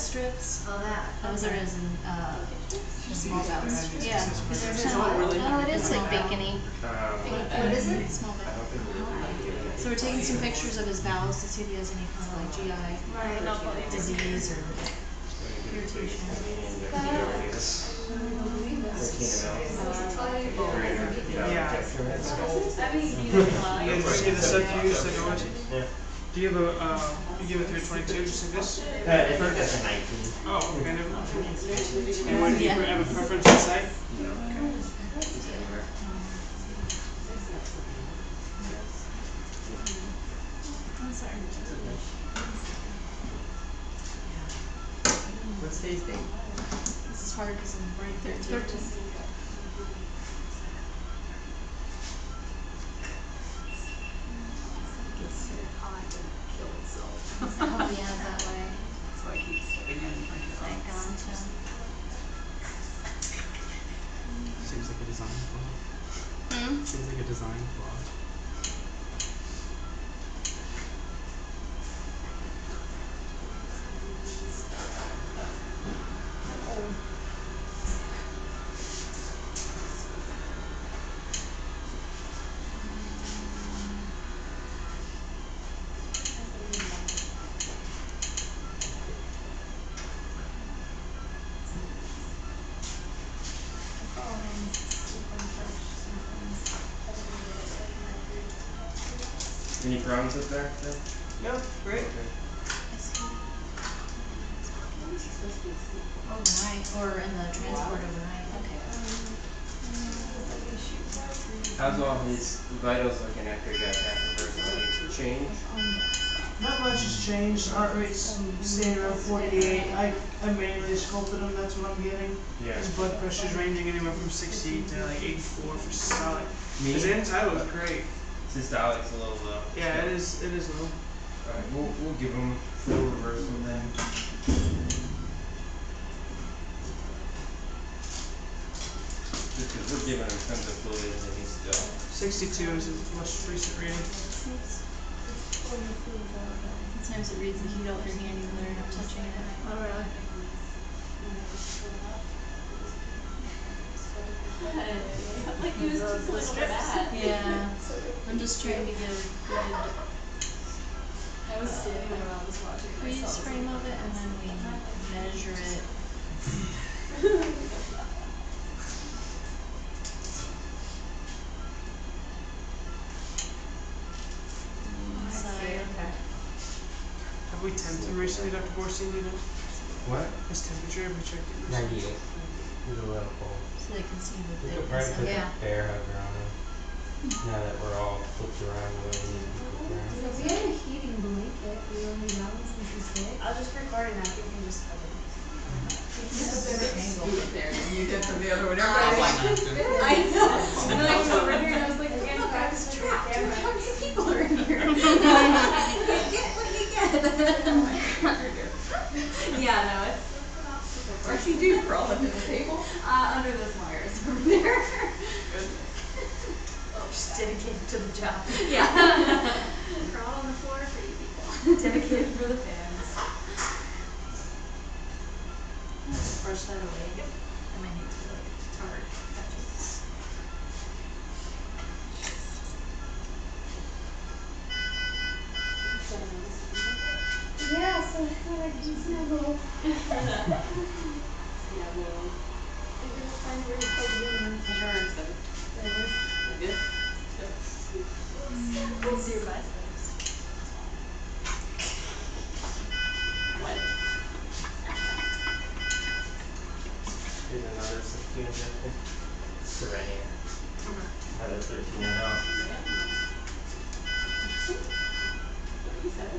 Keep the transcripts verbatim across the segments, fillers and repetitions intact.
Strips. Oh, that. Those are as in uh, small bounce. Yeah. Oh, it is like bacony. What is it? Small bounce. So we're taking some pictures of his bowels to see if he has any kind of like G I disease or irritation. Yeah. Do you have a, uh, you give it three twenty-two just like this? Uh, I think that's a nineteen. Oh, okay, never mind. And when do you have a preference in sight? No. Okay. I'm sorry. What's today's date? This is hard because I'm right there. thirteen. Any problems up there? No, no great. Okay. Overnight, or in the transport overnight. Okay. How's all his vitals looking after he got after change? Not much has changed. Heart rate's staying around forty-eight. I, I manually sculpted him. That's what I'm getting. Yeah. His blood pressure's ranging anywhere from sixty to like eighty-four for solid. Me? His anti was great. His dialect's a little low. Yeah, it is. It is low. All right, we'll we'll give him full reversal then. Just because we're giving him tons of fluids and he's still. Sixty-two is his most recent reading. Sometimes it reads the heat off your hand, you learn not touching it. Oh really? Like he was just a little bad. Yeah. I'm just trying to get good. I was standing there while I was watching. We use frame of it and then we measure it. So, okay. Have we temped him recently, Doctor Borstein? You know? What? His temperature, have we checked it? ninety-eight. It was a little cold. So they can see the we could probably put yeah. the air hover on him. Now that we're all flipped around the way we need to flip around. So we had a heating blanket. We only got one since he's sick. I was just recording that. You can just cover it. You just put an angle up there. And you did from the other one. Everybody was like, I know. And then I was over here and I was like, man, look, I was trapped. How many people are in here? You get what you get. Yeah, no, it's. Or she do crawl under the table? Uh, under those wires over there. She's dedicated to the job. Yeah. Crawl on the floor for you people. Dedicated for the fans. I'll just brush that away. Yep. I might need to, like, target. She said hello. Yeah, well, I think it's time for you to plug in and turn and stuff. Right there. Good? Good. Let's see your biceps. What? Here's another sixteen injection. It's right here. I have a thirteen and a half. What is that?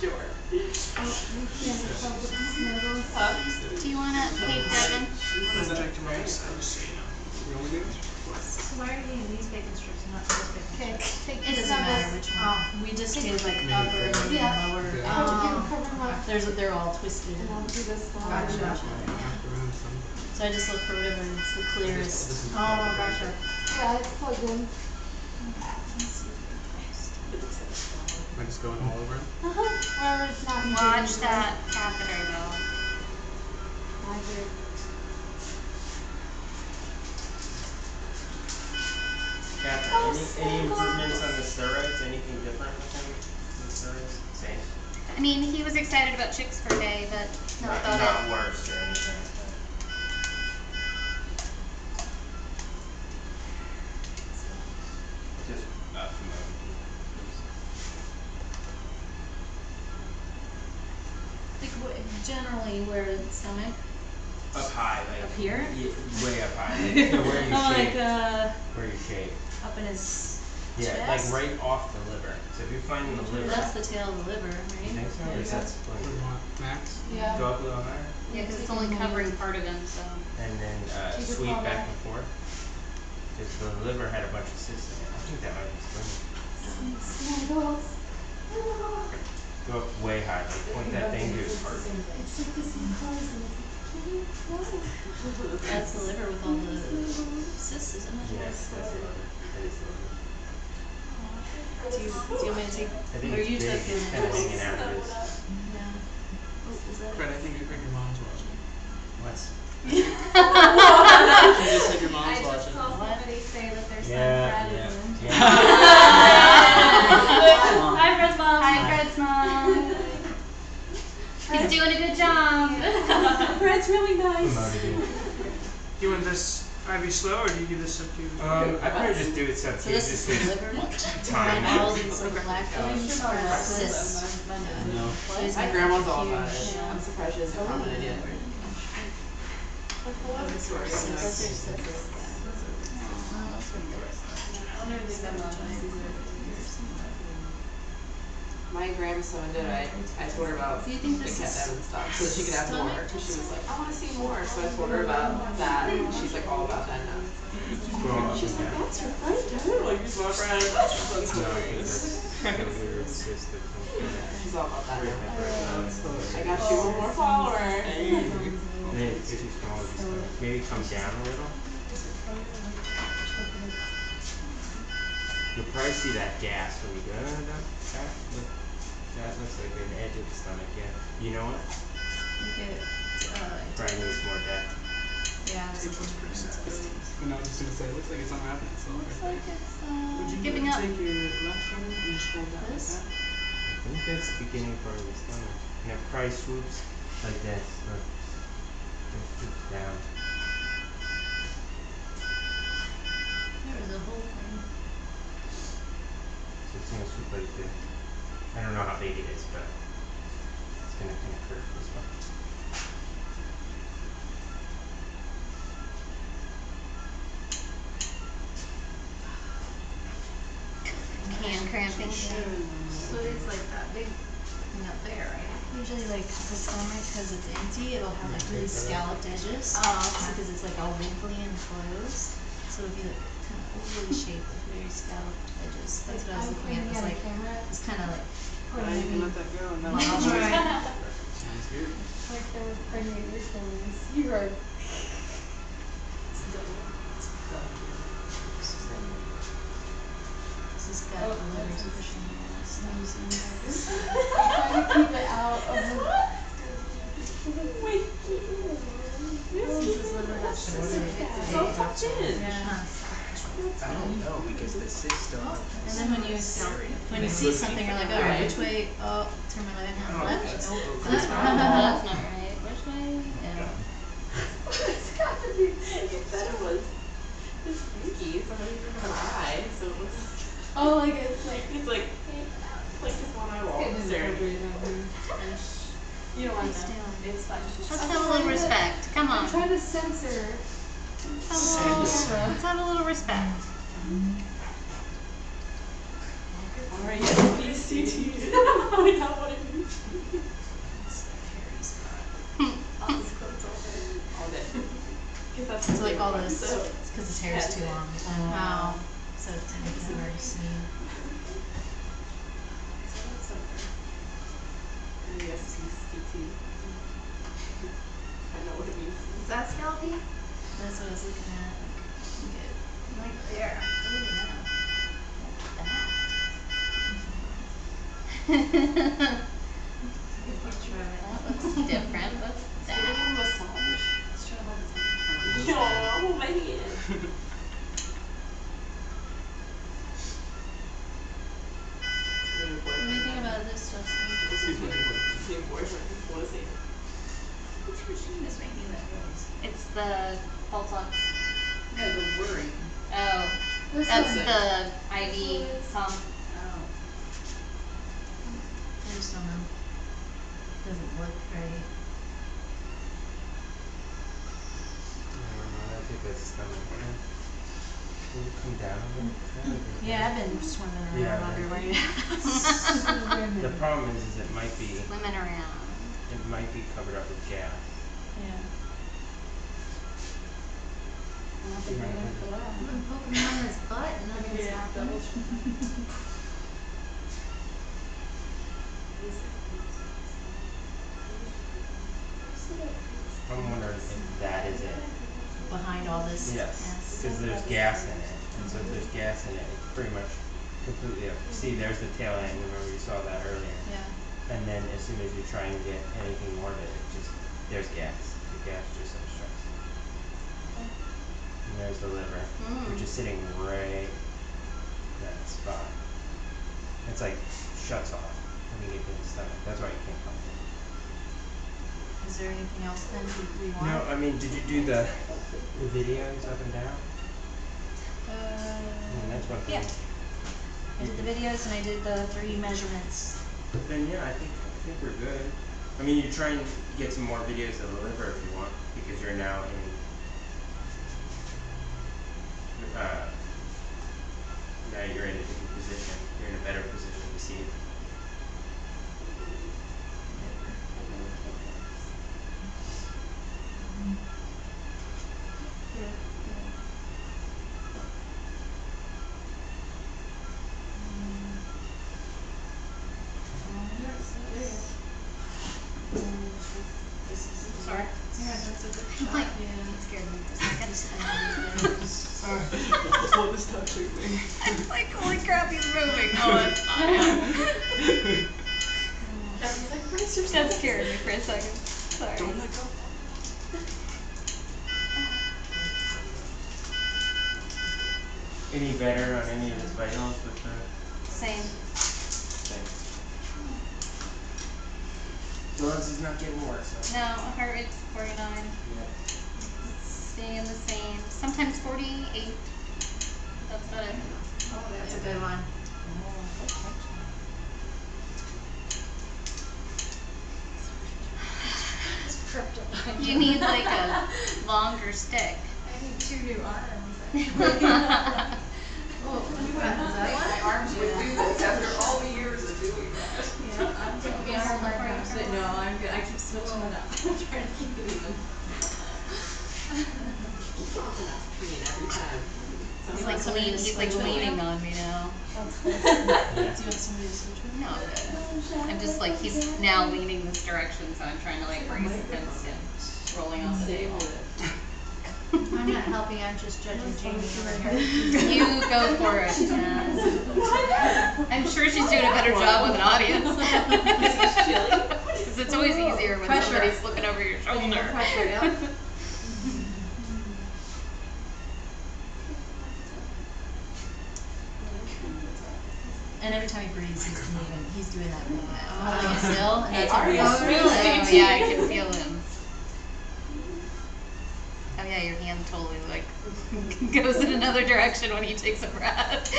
Sure. Do you want to pay Devin? Why are you using these bacon strips and not those bacon strips? Okay. It doesn't matter which one. Oh, we just did like upper and yeah. lower. Yeah. Um, There's, they're all twisted. Gotcha. Gotcha. So I just look for ribbons, the clearest. Oh, gotcha. Yeah, it's plugged in. Am I just going all over? Uh huh. Well, it's not. Watch that catheter though. I do. Catherine, oh, any, so any improvements on the steroids? Anything different with him? The steroids? Same. I mean, he was excited about chicks for a day, but no, not, not it. worse or anything. Just not familiar. Generally, where is the stomach? Up high, like up here. Yeah, way up high. Like, no, where you oh, shake, like uh, where you shake. Up in his. Yeah, chest? Like right off the liver. So if you find the liver. That's the tail of the liver, right? You think so? Yeah. Is that split? Max. Yeah. Go up a little higher. Yeah, because it's only covering part of him, so. And then uh, sweep back that. and forth. Because the liver had a bunch of cysts in it. I think that might be split. Go up way high, like point that thing to his heart. It's like the same colors and it's like, that's the liver with all the cysts, isn't it? Yes, that's the liver. That is the liver. Do you, do you want me to take, or you took his hanging out of his. No. What is that? Fred, I think, I think your mom's watching. What? I just said your mom's watching. I just saw somebody say that their son yeah, Fred is in. Yeah. Yeah. Hi, Fred's mom. Hi, Fred's mom. He's doing a good job. Fred's really nice. Do you want this I V slow, or do you do this up to you? Um, I probably just do it sub so this is liver. Time. My bowels is like black. My grandma's all about it. I'm surprised she hasn't commented yet. My grandson did. I, I told her about the cat and stuff so that she could have more. She was like, I want to see more. So I told her about that. And she's like, all about that now. She's like, that's your friend. Like, he's my friend. She's all about that now. I got you one more follower. Maybe, maybe come down a little. You'll probably see that gas when you go. Oh, that, that, look, that looks like an edge of the stomach, yeah. You know what? You get it. Uh, probably needs more depth. Yeah. It looks pretty sad. And I was just going to say, it looks like it's not happening. It looks like it's uh, giving up. Would you take your left hand and just hold that like that? I think that's the beginning part of the stomach. And it probably swoops like this. Look. Down. There was a whole thing. So it's going to swoop like this. I don't know how big it is, but it's going to kind of curve this way. Hand cramping. So it's like that big thing up there, right? Usually, like the stomach, because it's empty, it'll have like really scalloped edges. Oh, because it's like all wrinkly and closed. So it'll be like kind of overly shaped with very scalloped edges. That's what I was looking at. It was like it's kind of like. I even let that go. No, I'm sorry. It's like those pregnant things. You are. This has got a letter to push in there. I'm trying to keep it out of the... Wait. This is what we're not supposed to do. It's all tucked in. Yeah. I don't know because the system. And then when you when you see something, you're like, all right, which way? Oh, turn my left. Oh, left. Nope. So that's, not, that's not right. Which way? Yeah. It's got to be. You said it was. It's sneaky. Somebody from her eye, so it was. Oh, like it's like it's like like this one eyewall. You don't want to. It's fine. Let's have a little respect. Come on. I'm trying to censor. Let's have a little, let's have a little respect. All right, B C T. I don't want to do it. All this clothes all day. All day. That's like all this. It's because his hair is too long. Oh. Wow. So it's kind of embarrassing. Yes, B C T. I know what it means. Is that scalpy? That's what I was looking at. Good. Like there. What do you know? That. That looks different. What's that? Should we give him a massage? Let's try to hold his hand. No, my hand. What do you think about this, Justin? This is what your boyfriend is listening. Which machine is making that noise? It's the Botox. No, the worry. Oh. This that's the it. I V pump. Oh. I just don't know. It doesn't look right. I don't know. I think that's stomach. Will it come down? Yeah, I've been swimming around yeah, underwater. Right. The problem is, is it might be... Swimming around. It might be covered up with gas. Yeah. I'm not thinking about that. I've been poking him on his butt and nothing has happened. I'm wondering if that is it. Behind all this? Yes, because there's gas in it. And so if there's gas in it, it's pretty much completely up. See, there's the tail end. Remember, you saw that earlier. Yeah. And then as soon as you try and get anything more of it, it just, there's gas. The gas just obstructs it. Okay. And there's the liver, mm. which is sitting right in that spot. It's like, shuts off when you get to the stomach. That's why you can't pump it. Is there anything else then we want? No, I mean, did you do the, the videos up and down? Uh, I mean, that's one thing. Yeah. I did the videos and I did the three measurements. But then yeah, I think I think we're good. I mean, you try and get some more videos of the liver if you want, because you're now in uh, now you're in a different position. You're in a better position to see it. Any better on any of his vitals with the same. Same. The lungs is not getting worse. So. No, heart rate's forty-nine. Yeah. It's staying the same. Sometimes forty-eight. That's about it. Oh, that's yeah. a good one. Oh, good question. You need like a longer stick. I need two new arms. Actually. Well, you went on that one. My arms would do this after all the years of doing that. Yeah, I'm going to be on my arms. But no, I'm good. I keep switching it up. I'm trying to keep it even. He's like, lean, he's like leaning on me now. Do you want somebody to switch with me? No, I'm good. I'm just like, he's now leaning this direction, so I'm trying to like brace against him, rolling off the table. I'm not helping, I'm just judging Jamie over here. You go for it. Yes. I'm sure she's doing a better job with an audience. Because it's always easier when pressure. Somebody's looking over your shoulder. Pressure, yeah. That's a real smooth. Yeah, I can feel him. Oh yeah, your hand totally like goes in another direction when he takes a breath.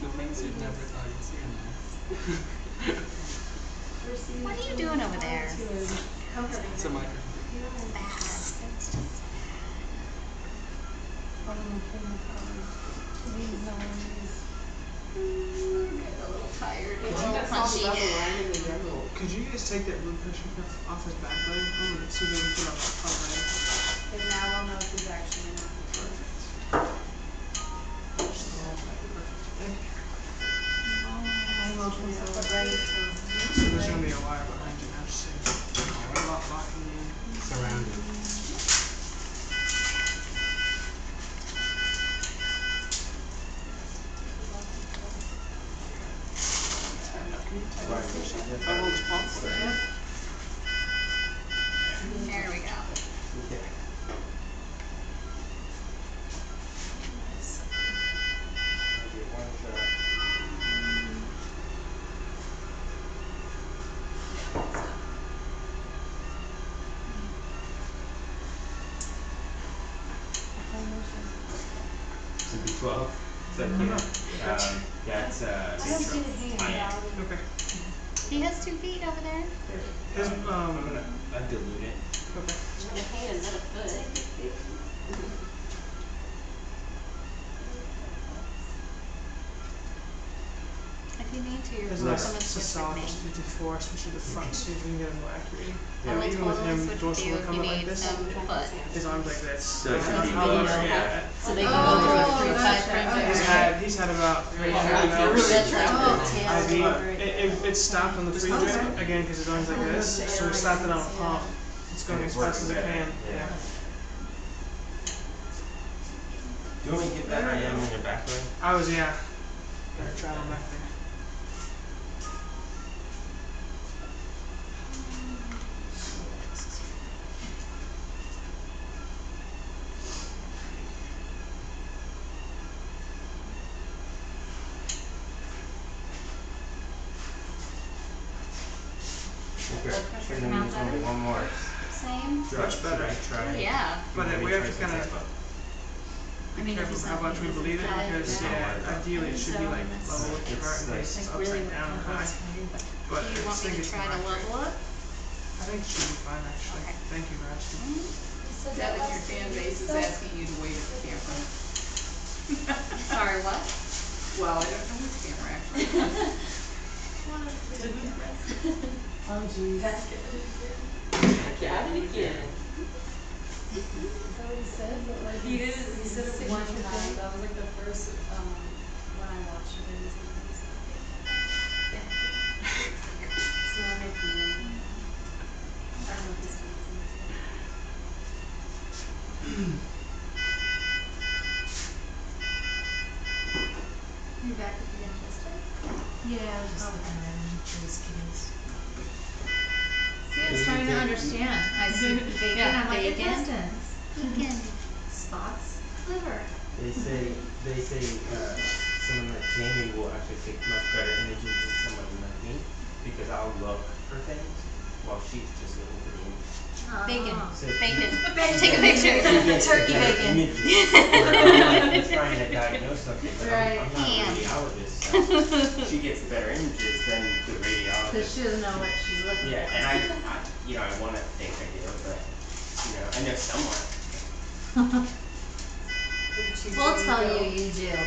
The things you'd never thought you'd see in there. What are you doing over there? It's a microphone. It's bad. It's just bad. I'm getting a little tired. A little punchy. Could you guys take that blood pressure cuff off his back leg? I'm going to see if we can put off the top leg. And now I'll know if he's actually in the perfect. Thank you. My emotions are ready to. So there's going to be a wire behind you now. Just saying, what about blocking you? Surround you. Right, there we go. Yeah. Should be twelve. Is that came up? Um, yeah, it's uh okay. He has two feet over there. His, um, I'm going to dilute it. Okay. A hand, not a foot. If you need to, you're welcome to switch with me. There's to deforce, which is the front, so you can get him more accurately. Yeah. Even with him, dorsal will come up like this. His arms like this. So they can both through. He's had about three I V. It stopped on the free drip, again, because his arms like this. So we stopped it on a pump. It's going as fast as it can. Yeah. Do you want me to get that I am on your back leg? I was, yeah. Better try on back there. One more. Same. Much better. Try. Yeah. But uh, we have to kind of. I mean, careful how much we believe it because yeah, yeah. ideally it should so be like level with your heart and it's upside really down high. But do you want me to try to level up? I think it should be fine actually. Okay. Thank you for asking. Mm-hmm. Is that what your fan base is asking you to wave at the camera? Sorry, what? Well, I don't know who's camera actually. Oh geez. That's good. Got it again. Is that what he said? But like he did it. He said it one time. That was like the first um, when I watched it. It was like, yeah. So I don't know if this one. You back at the Manchester? Yeah, I was just looking around for his kids. It's trying to understand. I see bacon. Yeah. I'm like, it distance. Bacon. Spots. Liver. They say, they say uh, someone like Jamie will actually take much better images than someone like me because I'll look for things while she's just looking for me. Uh, bacon. So bacon. Bacon. Take a picture. Turkey bacon. I'm like trying to diagnose something, but right. I'm, I'm not a radiologist, so she gets better images than the radiologist. Because she doesn't know what she's looking yeah, for. Yeah, and I, I, you know, I want to think I do, but, you know, I know someone. We'll tell you, you do. Yeah.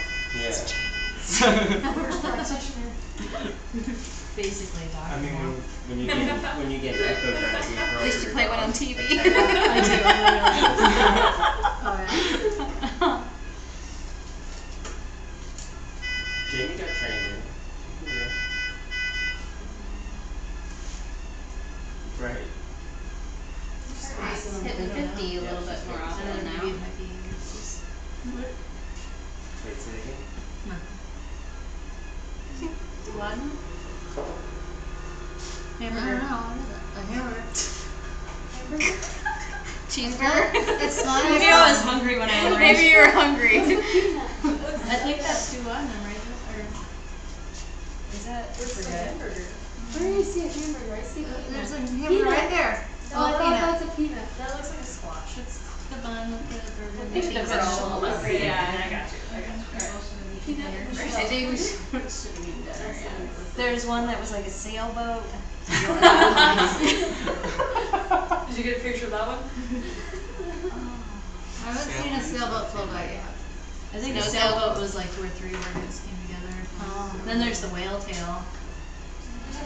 Basically, doctor. I mean, when, when you get when you get echoed, at least you play one on T V. I do. I do. Jamie got trained. Yeah. Right. It's hitting fifty a little bit more often now. Wait, say it again. One. Hamburger. A hamburger. Hamburger. Cheeseburger. It's not. Maybe I was hungry when I was. Maybe you were hungry. I think that's two on them right now. Is that a hamburger? Where do you see a hamburger? I see a peanut. There's a hamburger right there. Oh, I thought that's a peanut. That looks like a squash. It's the bun with the burger. I think the vegetable. Yeah, I got you. I got you. Peanut. I think we should eat dinner. There's one that was like a sailboat. Did you get a picture of that one? I haven't seen a sailboat float by yet. I think the sailboat was like two or three organs came together. Oh. Then there's the whale tail. The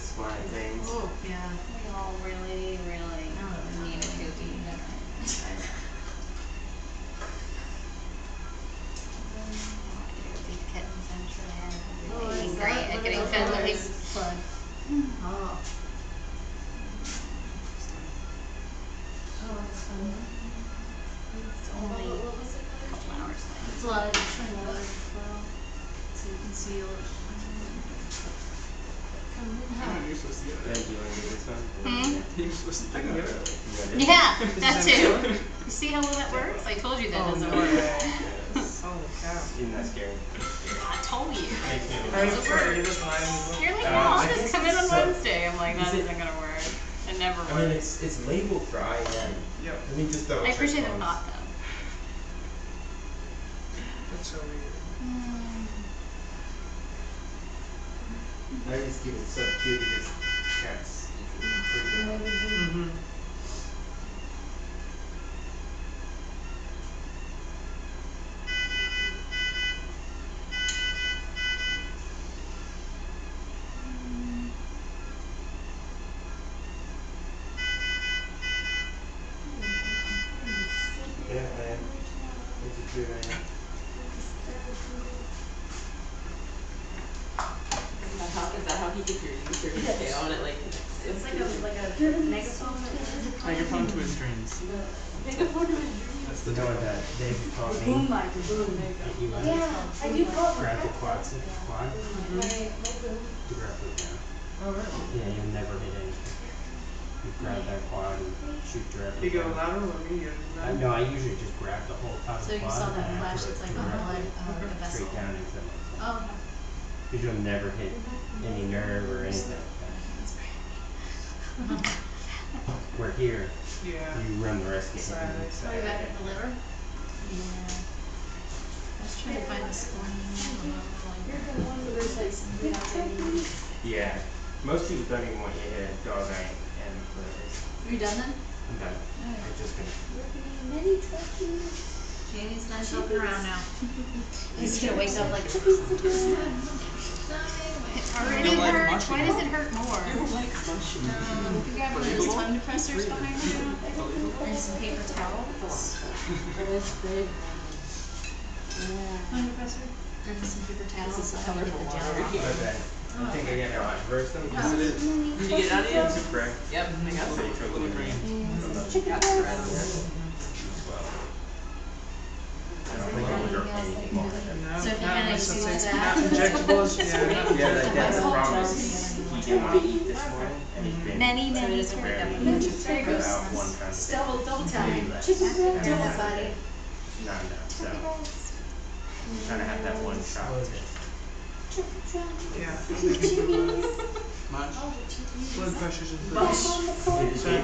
swine things. Oh, yeah. We all really, really oh, need a cookie. I could go be great at getting fed when they plug. Oh. Oh, that's fun. It's only a couple hours later. It's a lot of different water as well, so you can see a little. You're supposed to get it. You're supposed to get it. Yeah, that too. You see how well that works? I told you that doesn't work. Holy cow. Isn't that scary? I told you. Doesn't work. You're like, no, I'll just come in on Wednesday. I'm like, that isn't gonna work. It never works. I mean, it's it's labeled for I M. Yep. Let me just double check. I appreciate the thought though. That's so weird. Mm. I just give it sub Q because cats pretty good. Mm-hmm. So you saw that flash that's like on the line of the vessel. Straight down into it. Oh, okay. Because you'll never hit any nerve or anything like that. That's right. We're here. Yeah. You run the risk of hitting the inside. Are you back at the liver? Yeah. I was trying to find the spleen. You're the one where there's like some big technique. Yeah. Most people don't even want you to hit a dog eye and the livers. Are you done then? I'm done. All right. I'm just going to. We're getting many touches. Jamie's not jumping around now. He's gonna wake up like, it's already hurt. Why does it hurt more? I don't like mushroom. Um, you got any tongue depressors behind you? Or some paper towels? Or this big one. Tongue depressor? Or some paper towels? This is colorful water. I think I got out. Reverse them. Did you get out of here? Super. Yep. I got some trouble with green. Chicken breast. I don't think I'll work anymore. So if you kind of do that. Injectables, yeah. Yeah, that, that's the problem. He did not eat this morning. And he's been many, many years ago. Very gross. Double, double time. Double body. Not enough, so. I'm trying to have that one shot. Yeah. Much. Blood pressures in place. So I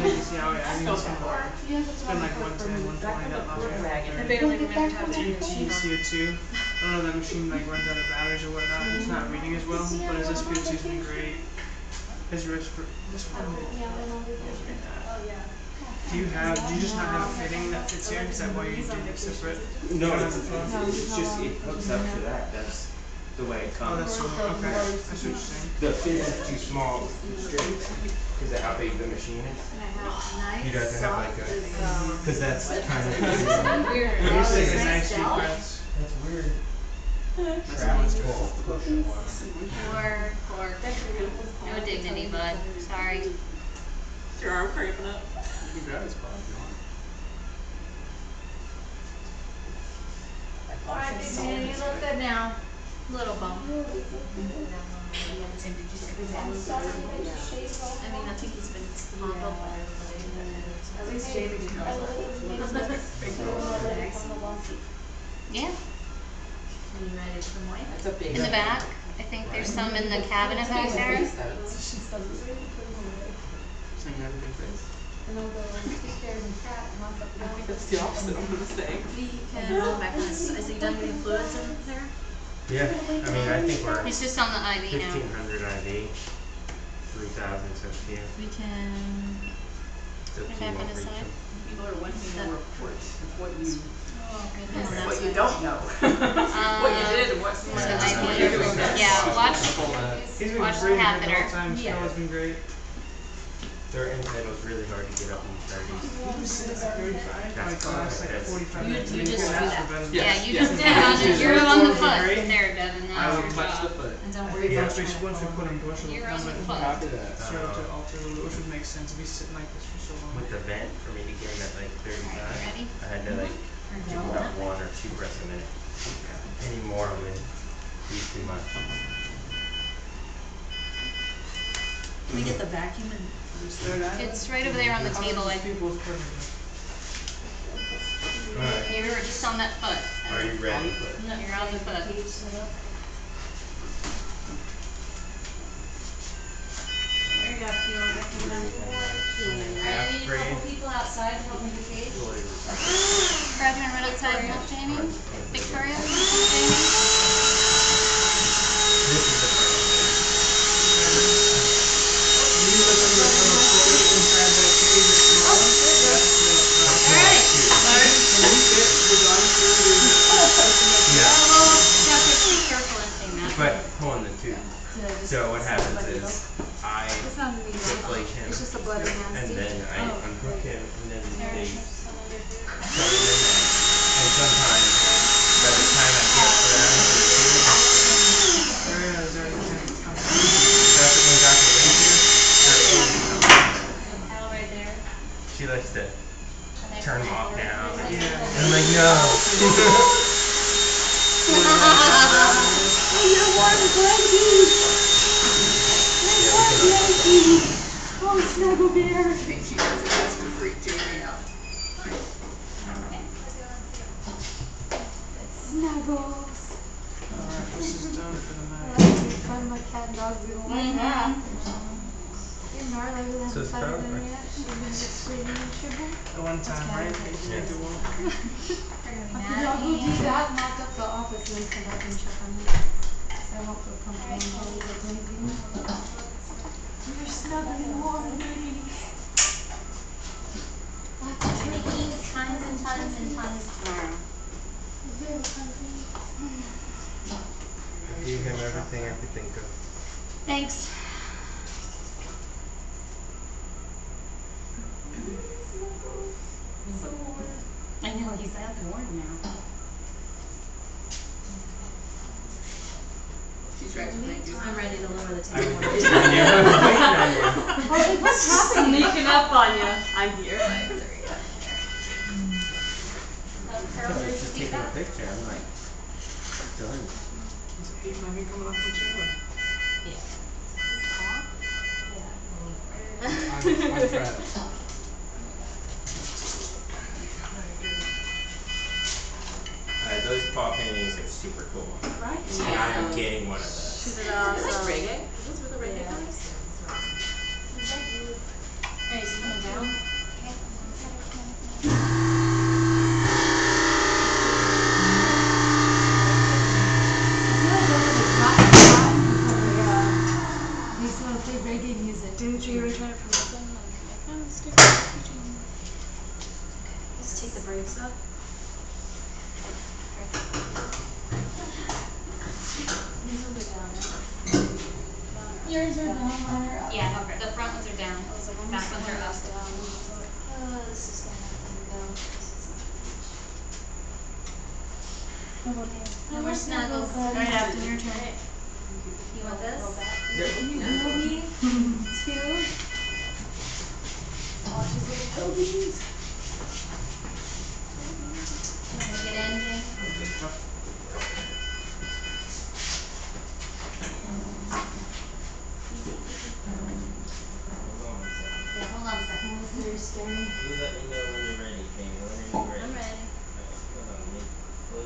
think you see how I think it's been it's been like one ten, one twenty that long. T C O two. I don't know, that machine like runs out of batteries or whatnot. It's not reading as well, but his S P O two has been great. His risk for this one. Do you have, do you just not have a fitting that fits here? Is that why you didn't have separate? No, it's just, it hooks up to that. That's the way it comes. Oh, that's cool. Okay. That's interesting. The fit is too small because of how big the machine is. He doesn't have like a, because that's kind of weird. That's nice deep breaths. That's weird. That's nice. Poor, poor. No dignity, bud. Sorry. Is your arm creeping up? You can grab his body if you want. Alright, big man, you look good now. Little bump. I mean, I think he's been humbled by everybody. At least Jamie didn't know. Yeah. Are you ready to the morning? In the back, I think there's there's some in the cabinet back there. And I'll go and sit there and chat and I'll go, I think that's the opposite I'm going to say. We can go back to this. Is he done with the fluids in there? Yeah, I mean, I think we're it's just on the I V now. fifteen hundred I V, three thousand Sophia. We can put it back on the side. People are wanting more reports of what you, oh, goodness, what you don't know. Um, what you did and what's yeah. the I V. Yeah, watch, watch the catheter. Yeah. It's been great. Their inside was really hard to get up in the thirties. That's fine. You, you just do that. Yeah, you just did. You're on the foot there, Devin. I would touch the foot. And don't worry about it. You're on the foot. Which would make sense to be sitting like this for so long. With the vent, for me to get in at like thirty-five, I had to like do about one or two breaths a minute. Any more would be too much. Can we get the vacuum and... It's right over there on the table. I think both perfect. You were just on that foot. Are you ready? No, you're on the foot. There you go. I need a couple people outside to help me with the cage. Grab her and run outside and help Jamie. Victoria. Jamie. But pulling the tube. So what happens is I deflate him, and then I unhook him, and then they shove it in there. And sometimes by the time I get around to the tube, that's when Doctor Lisa, there. She likes to turn him off now. And I'm like, no. You don't want to grab me! You want to grab me! Oh, snuggle bear! I think she does it just to freak Jamie out. Snuggles! Alright, this is done for the night. I like to find my cat and dog, we don't like that. And Marla, we haven't found her yet. She's been screaming and shivering. The one time, right? She had to walk. I forgot who did that, knocked up the office list and I can check on that. I hope they'll come home and we'll get anything. You're snug and warm and pretty. We'll have to drink these tons and tons and tons tomorrow. I gave him everything I could think of. Thanks. So warm. I know, he's up and warm now. I'm ready to lower the table. What's happening? Sneaking up on you. I hear. Carol, did you see that? Picture. I'm like, done. Mommy coming off the trailer. Yeah. Yeah. I'm, I'm friends. Uh, those paw paintings are super cool. Right? And yeah. I'm getting one of those. Is it uh, like reggae? Is this where the reggae yeah. comes? Hey, is he coming down? I feel like over the top of the top, they used to play reggae music. Didn't you ever try to promote them? Like, let's do it. Let's take the brakes up. Yours are down. Yeah, the front ones are down. Back ones are up. Oh, this is gonna have to go. No more snuggles. All right, after your turn. You want this? Yep. Two. Watch his little toes. Get in, Jay. Yeah, hold on a second. You're staring. You let me know when you're ready, Jamie. When are you ready? I'm ready. Alright, hold on.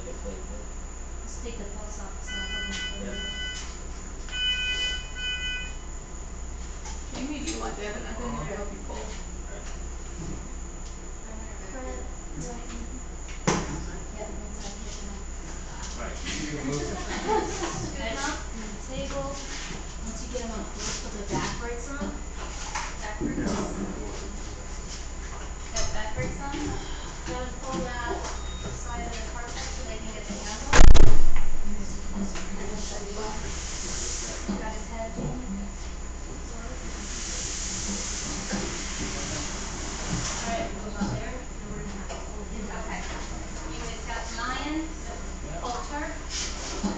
Let's take the pulse off. So yeah. Yeah, but I think it'll help you pull. Right. You can move. Get them up on the table. Once you get them up, let's put the back brakes on. Back brakes. Got back brakes on. You want to pull that side of the carpet so they can get the handle. Got his head. Alright, move up there. Okay. You guys got lion, altar. Tail.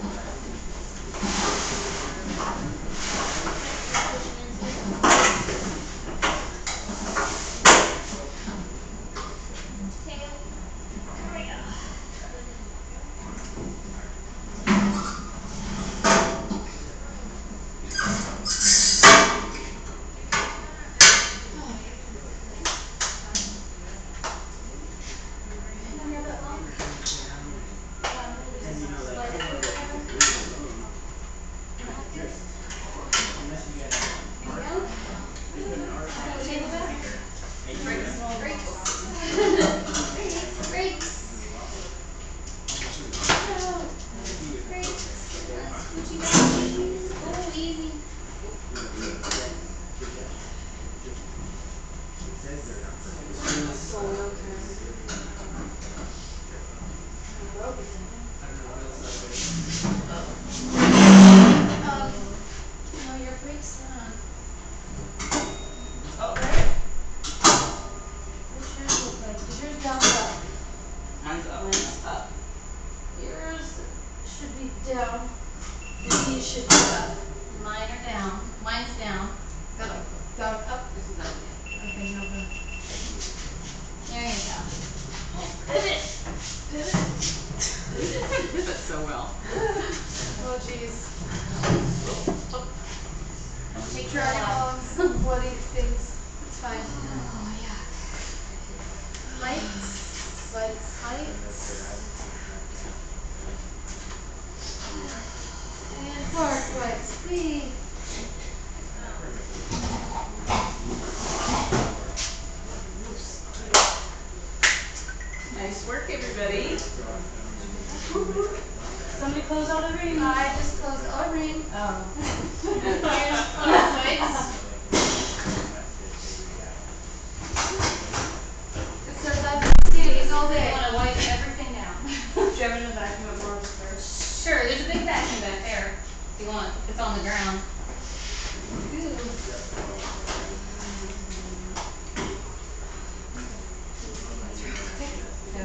There we go.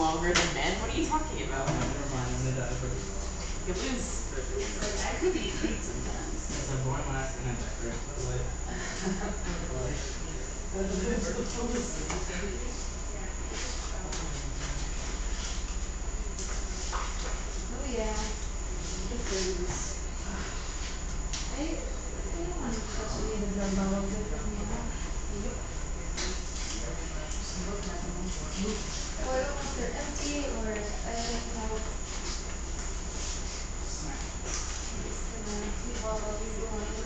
All of you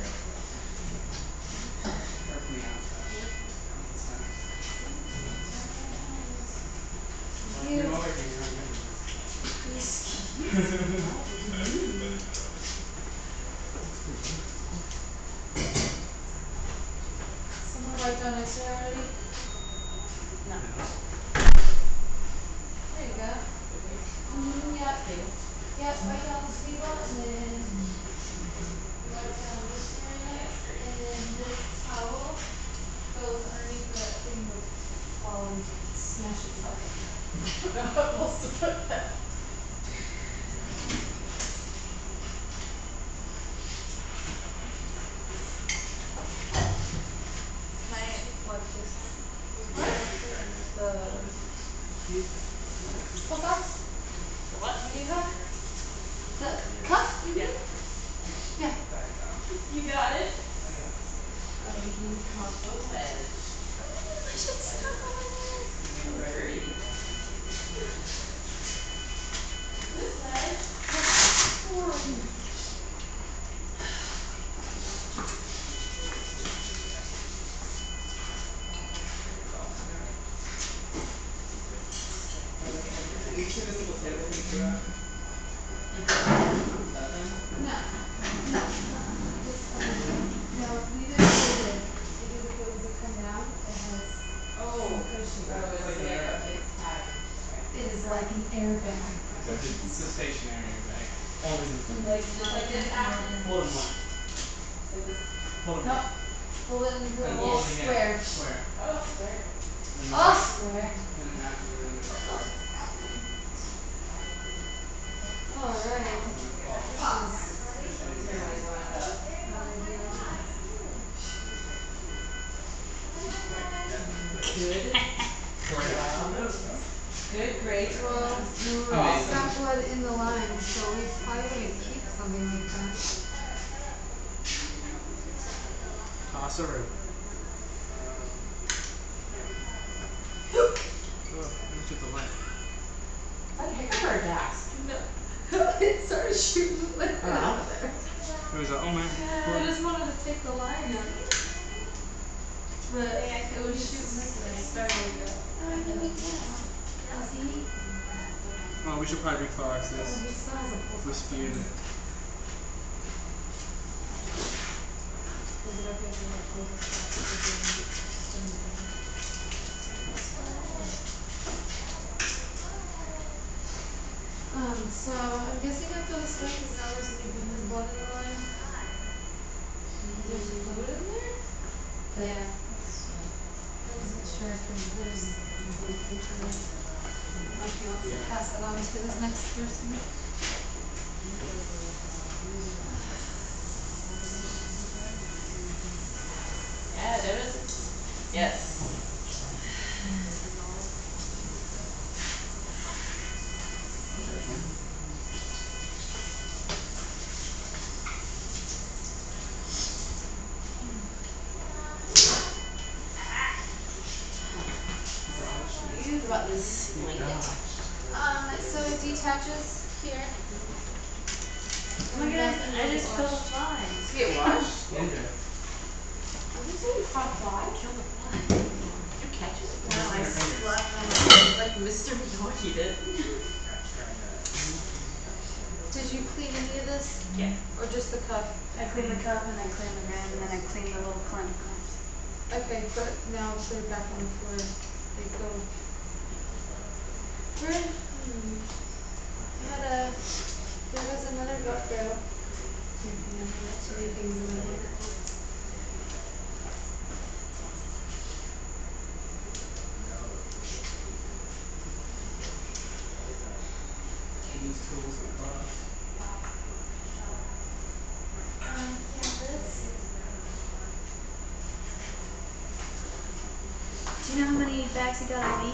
Bags you got on me?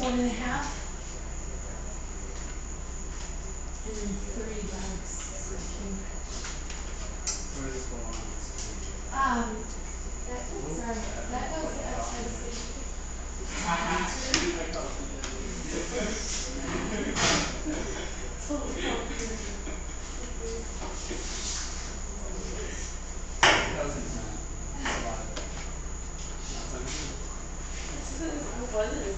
One and a half. And then three bags. Where does this go on? Um, that goes outside the city. What was it now?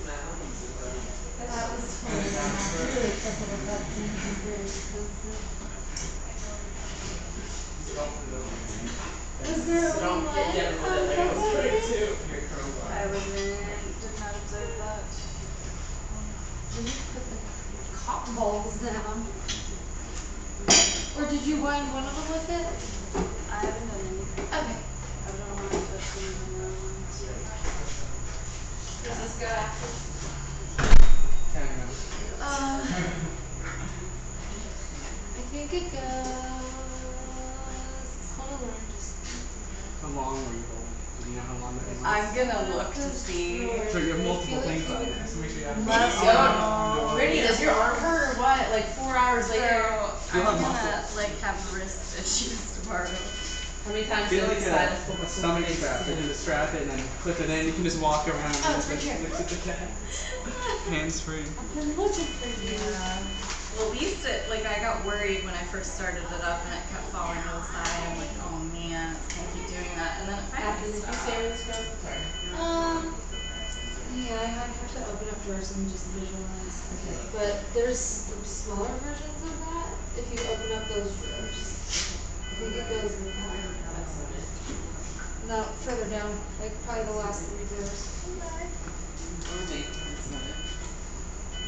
But that was totally really careful with that thing. Was there a little light? Yeah, that was pretty too. I wasn't, did not observe that. Um, or did you wind one of them with it? I haven't done anything. Okay. I don't want to touch them in the other ones. Does this go after? Ten minutes. Um, I think it goes. Hold on, just. How long were you going? Do you know how long that is? I'm gonna look to see. So you have multiple things on there. So make sure you have. Let's go. Brittany, does your arm hurt or what? Like four hours later. I'm gonna like have wrist issues tomorrow. How many times do you like a, a stomach strap? You're gonna strap it and then clip it in. You can just walk around. Oh, and it's right here. Look at the cat. Hands free. Yeah. Well, at least it, like I got worried when I first started it up and it kept falling to the side. I'm like, oh man, it's gonna keep doing that. And then it finally stopped. Did you say it was Um. Yeah, I have to open up drawers and just visualize. Okay. But there's smaller versions of that. If you open up those drawers, I think it goes in the pattern. Not further down, like probably the last three drawers. Wait, that's not it.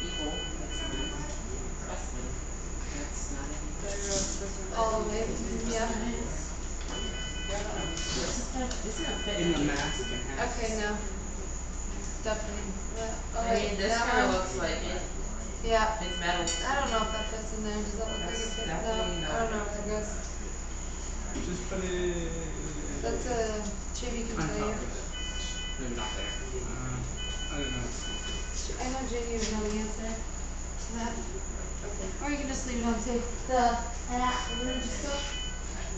Equal, that's not it. Wrestling, that's not it. All the way, yeah. In the mask. Okay, no. Definitely. Oh, I mean, this kind of looks like it. Yeah. It's metal. I don't know if that fits in there. Does that look That's like it fits? No. Not. I don't know if that goes. Just put it. That's a Jamie can tell you. Maybe not there. Uh, I don't know. I know Jamie would know the answer to that. Okay. Or you can just leave it on tape. The and uh, we're gonna just go.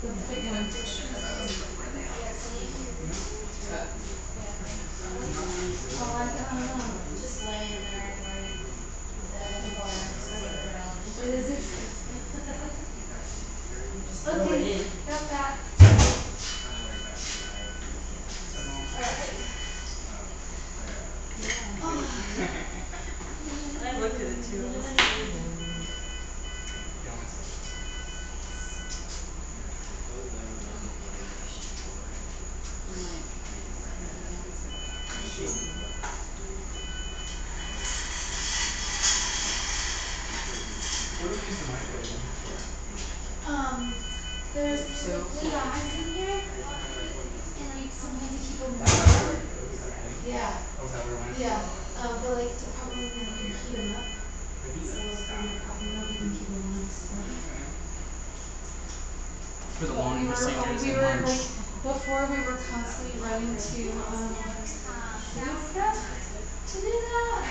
The big one. Yeah. Oh, I don't know. Just laying there. What is it? Okay, got that. I looked at it too. Um, there's so, little eyes in here, and like sometimes you keep them warm. Yeah. Yeah. Um, but like to probably not even heat them up. So probably not even keep them warm. For the long procedures and lunch. Before we were constantly running to um, Lisa to do that. I'm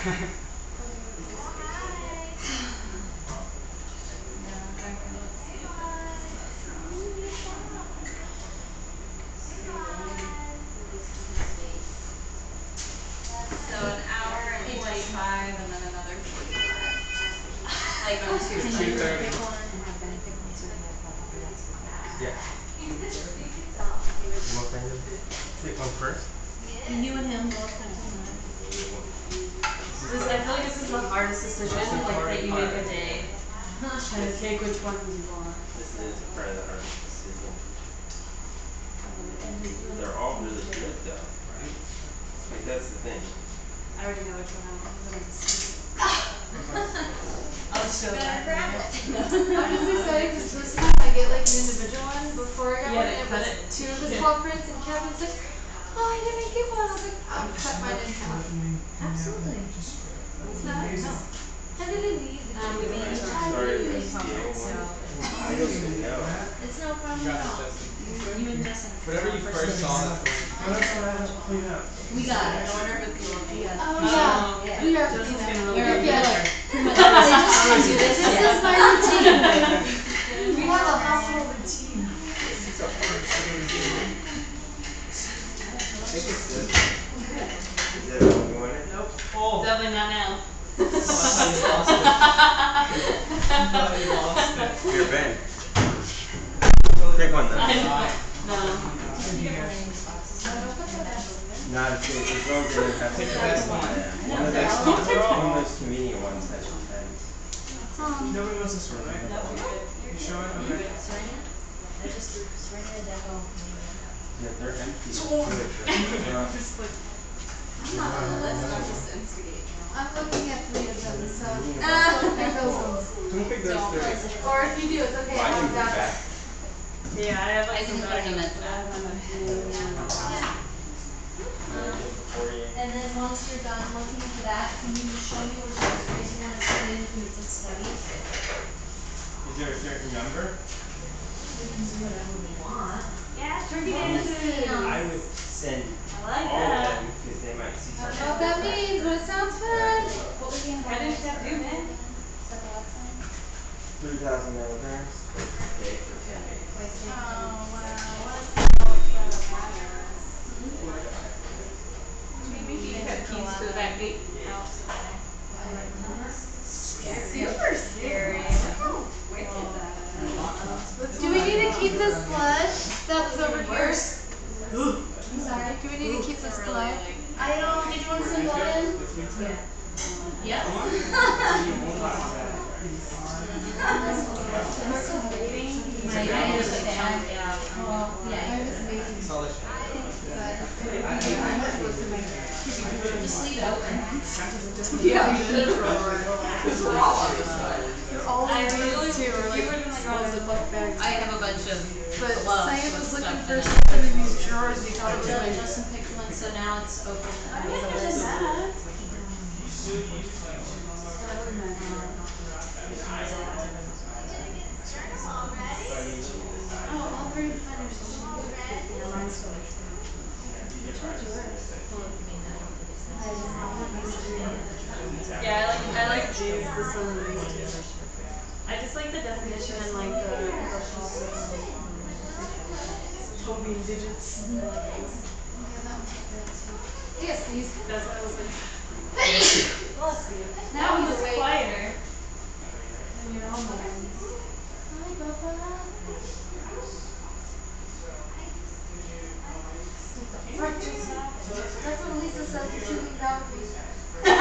not on the list, I'll just instigate now. I'm looking at three of them, so don't pick those ones. Don't pick those three. Or if you do, it's okay. Why I've got it. Yeah, I have like I some ornaments. Yeah. And then once you're done looking for that, can you show me which ones you want to put in to study? Is there a certain number? We can do whatever we want. Yeah, turn it into. I would send I like all that. Of them because they might see something. I don't know what that means, but it sounds fun. What would you encourage that do, man? three thousand milligrams per day for ten days. Oh, wow. What's the water? Maybe you have keys to the back gate. Super scary. Look how wicked that is. Do we need to keep the slush that was over here? I'm sorry. Do we need to keep the slush? I don't. Did you want to send that in? Yeah. Yeah. My guy was like jumping out. Yeah, I was waiting. Solid. Just leave it open. Yeah, because we're all on the side. You're all on the really too. We're like, rolls the book bag. I have a bunch of but Sam was looking for something in these drawers. We thought it was like Justin picked one, so now it's open. I mean, it doesn't matter. Yeah, I like I like these. This one of these two. I just like the definition and like the Toby digits. Yes, please. That's what I was like. Now he's quieter. And you're all mine. Hi, Bubba. That's what Lisa said to chew me down for you. I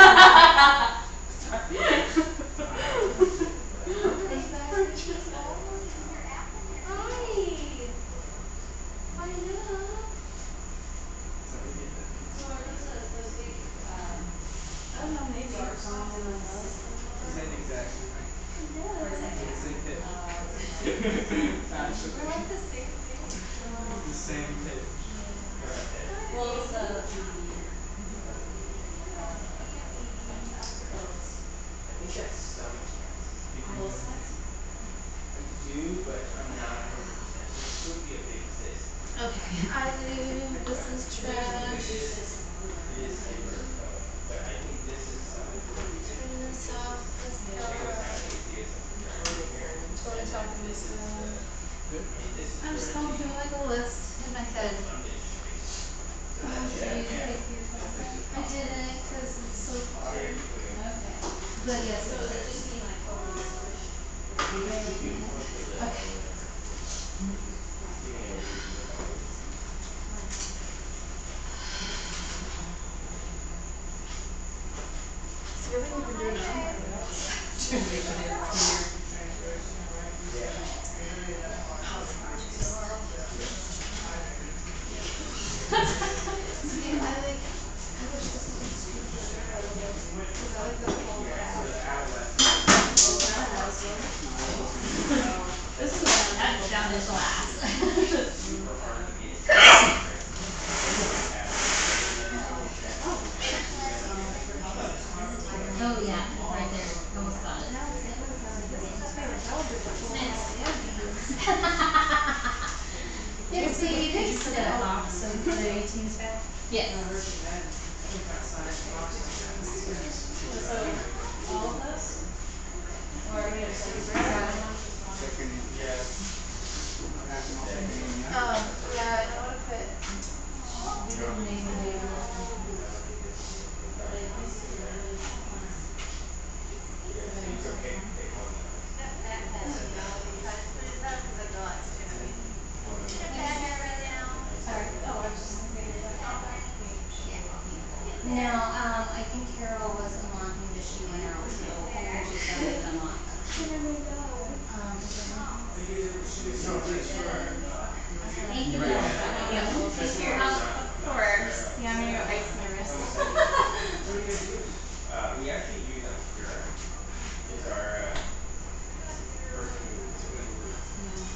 uh, we actually use on Spirit. It's our uh, person who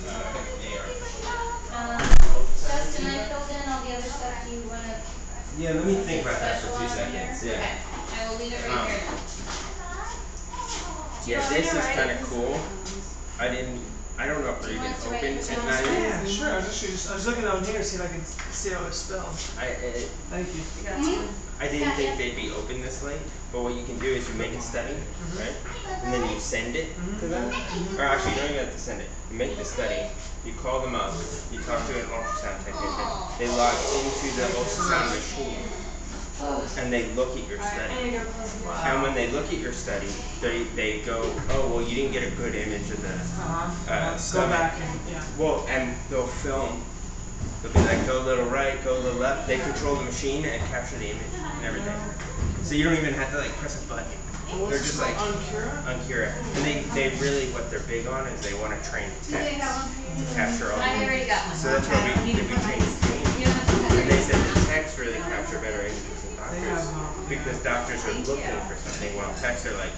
uh, they are. Um, Justin, I filled in all the other stuff. Do you want to? Yeah, let me think about that for two seconds. Yeah. Okay. I will leave it right um, here. Yeah, this is kind of cool. I didn't. I don't know if they're even open tonight. Yeah, sure. I was just, just I was looking down here to see if I could see how it's spelled. I, I, Thank you. Mm-hmm. I didn't think they'd be open this late, but what you can do is you make a study, mm-hmm. right? And then you send it mm-hmm. to them. Mm-hmm. Or actually, you don't even have to send it. You make the study. You call them up. You talk to an ultrasound technician. They log into the ultrasound machine. And they look at your study. Wow. And when they look at your study, they, they go, oh, well, you didn't get a good image of the uh-huh. uh, stomach. Go back and, yeah. Well, and they'll film. They'll be like, go a little right, go a little left. They control the machine and capture the image and everything. So you don't even have to, like, press a button. Well, they're just like, on Cura? On Cura. And they, they really, what they're big on is they want to train techs to capture all the images. I already got one. So that's why we, we train the team. And they said the techs really capture better images. Because doctors are looking for something while techs are like,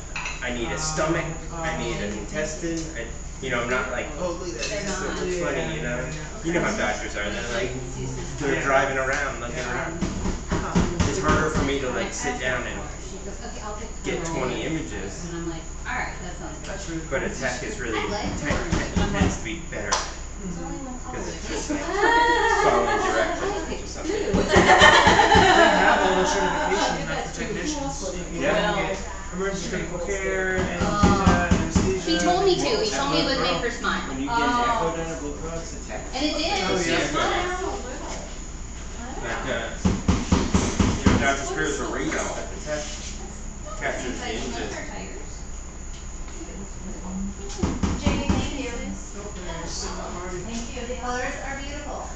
I need a stomach, I need an intestine, I, you know, I'm not like, oh, look at that, this looks funny, you know. You know how doctors are, they're like, they're driving around, looking around. It's harder for me to like sit down and get twenty images. And I'm like, all right, that sounds good. But a tech is really, tech tends to be better. Because it's just like following directions or something. You have all the certification of the technicians. Yeah. Emergency critical care and anesthesia. He told me to. He told me it would make her smile. When you get an echo done, a blood flow, it's a test. And it did. Oh, she smiled. Like, you know, Doctor Spears or Reno at the test captures the images. Jamie, thank you. Thank you. The colors are beautiful. I was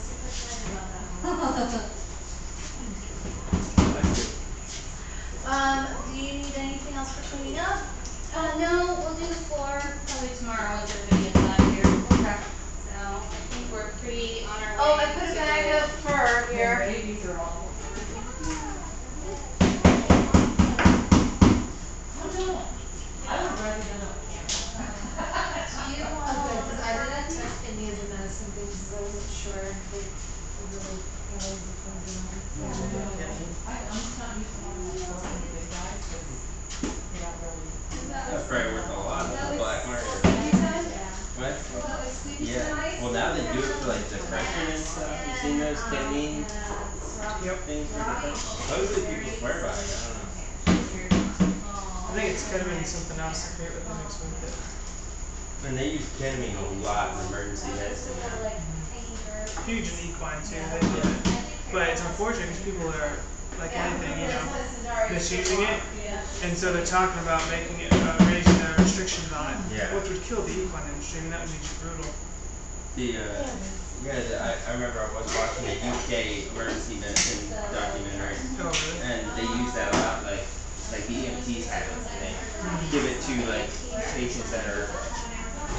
super excited about that. um, do you need anything else for cleaning up? Uh, no, we'll do the floor probably tomorrow once everybody gets out here. Okay. So I think we're pretty on our oh, way. Oh, I put a bag of fur here. These are all. I don't know. I would rather than a I wasn't sure if it really was the problem. I'm not used to all these big guys because they're not really. That's probably worth a lot of the black market. What? Yeah. Well, now they do it for like depression and stuff. You've seen those canning things? Supposedly people swear by it. I don't know. I think it's ketamine something else to create with the next one. And they use ketamine a lot in emergency medicine. Huge in equine too, they do it. But it's unfortunate because people are, like anything, you know, misusing it. And so they're talking about making it, uh, raising their restrictions on it, yeah. Which would kill the equine industry, and that would be brutal. The, uh, yeah, the, I, I remember I was watching a U K emergency medicine documentary, oh, really? And they use that a lot, like, like the E M Ts have it, and they give it to, like, patients that are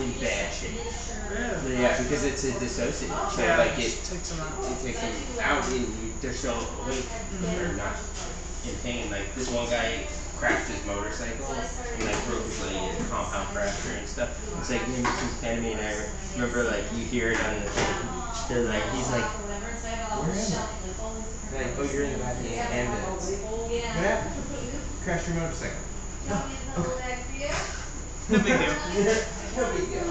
in bad shape. Really? Yeah, because it's a dissociative. So yeah, like it, it takes them out. It takes them out and you, they're still awake. Mm-hmm. They're not in pain. Like this one guy crashed his motorcycle and like broke his leg and compound fracture and stuff. It's like him ketamine. I remember like you hear it on the thing. They're like he's like, where am I? Like oh you're in the back of the ambulance. Yeah. What happened? Crashed your motorcycle. No. Okay. No big deal. Here we go.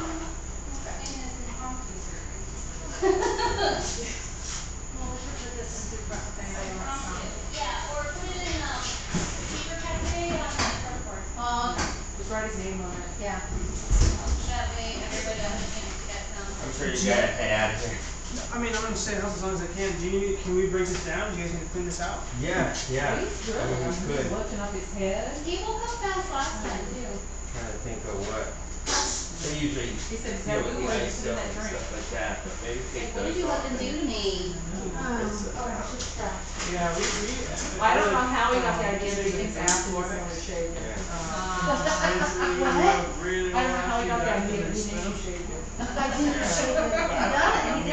Yeah, or put it in um, the paper cafe on the front board. Oh, just write his name on it. Yeah. That way everybody has a chance to get some. I'm sure you got to head out of here. I mean, I'm going to stay home as long as I can. Do you need, can we break this down? Do you guys need to clean this out? Yeah, yeah. He's good. I mean, he's good. He's looking up his head. He woke up fast last time, too. I'm trying to think of what. They usually he said, deal with the I S O and stuff like that, but maybe take those. What did you let them do to me? Um, yeah, we, we, uh, I don't know how we got the idea to do things afterwards. I don't know how we got the idea to do things.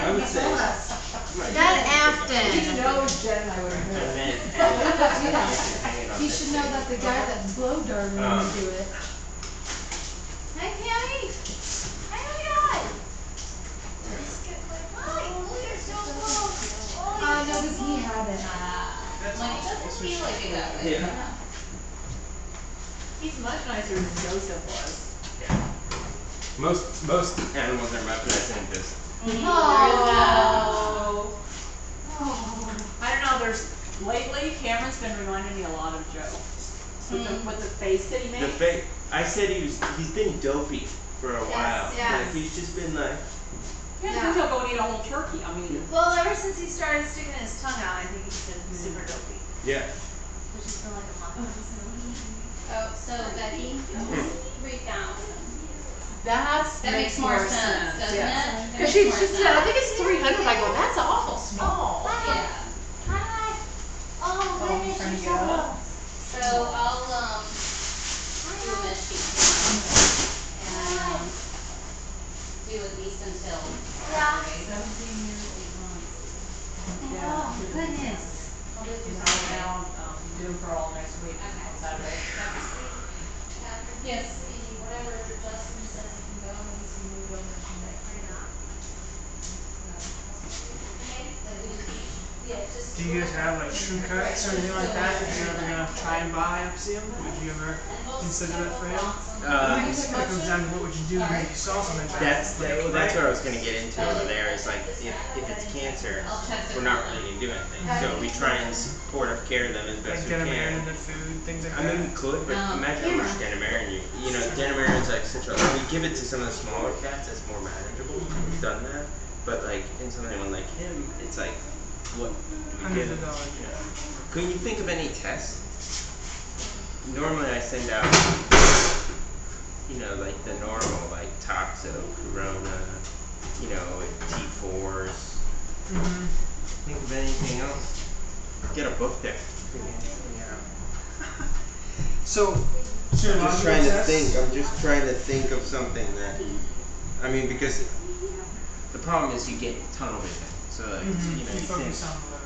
I would say that Afton. You know, Jen and I would have heard. You should know that the guy that blow darted um. would do it. Hi, Patty. Hi, my God. Oh, you're so cool. Oh, I know because he had it. Like, it doesn't feel like it that way. Yeah. He's much nicer than Joseph was. Yeah. Most most animals are much nicer than Joseph. Oh. Oh. I don't know, there's lately Cameron's been reminding me a lot of Joe. With, mm. the, with the face that he makes. The face. I said he was he's been dopey for a yes, while. Yes. Like he's just been like yeah, yeah. He'll go and eat a whole turkey. I mean well ever since he started sticking his tongue out, I think he's been mm. super dopey. Yeah. Which has been like a month or so. Oh, so Betty, breathe down. That's that makes, makes more sense, sense doesn't yeah. it? Because she's just, I think it's three hundred. I go, that's awful small. Oh, yeah. Hi. Oh, where did she go? So I'll um, move it and um, do at least until yeah. seventeen years, eight months. Yeah. Oh goodness. I'll do it now. Um, do it for all next week. Okay. Saturday. Yes. Whatever Justin says he can go, he's going to move over from there. Do you guys have like true cuts or anything like that? Are you ever going to try and biopsy him? Would you ever consider that for him? Um, it comes down to what would you do when you saw something like that? That's what I was going to get into over there. Is like if, if it's cancer, we're not really going to do anything. So we try and supportive care them as best we can. Like Denomarian, the food, things like that? I mean, we could, but imagine how much Denomarian you. You know, Denomarian is like such a. We give it to some of the smaller cats that's more manageable. We've done that. But like in someone like him, it's like. What? Yeah. Can you think of any tests? Normally I send out, you know, like the normal, like toxo, corona, you know, T fours. Mm-hmm. Think of anything else? Get a book there. Yeah. So, so I'm just trying to think. I'm just trying to think of something that, I mean, because the problem is you get tunnel vision. So, like, mm-hmm. you know, you, you focus think. on